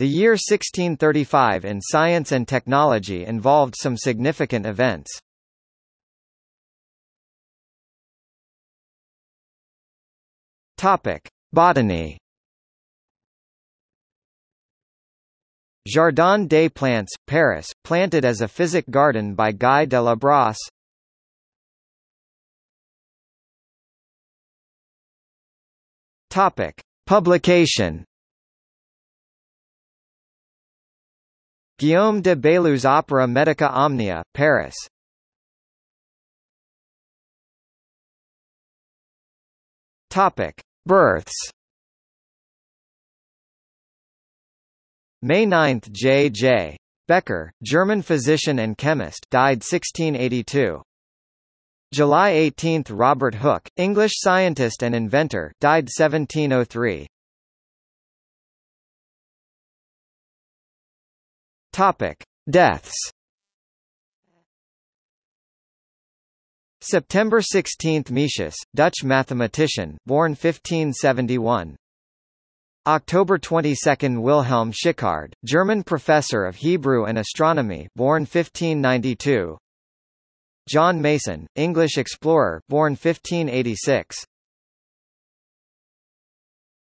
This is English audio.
The year 1635 in science and technology involved some significant events. Botany. Jardin des Plantes, Paris, planted as a physic garden by Guy de La Brosse. Publication. Guillaume de Baylou's opera Medica Omnia, Paris. Births. May 9, J.J. Becker, German physician and chemist, died 1682. July 18, Robert Hooke, English scientist and inventor, died 1703. Topic: Deaths. September 16, Metius, Dutch mathematician, born 1571. October 22, Wilhelm Schickard, German professor of Hebrew and astronomy, born 1592. John Mason, English explorer, born 1586.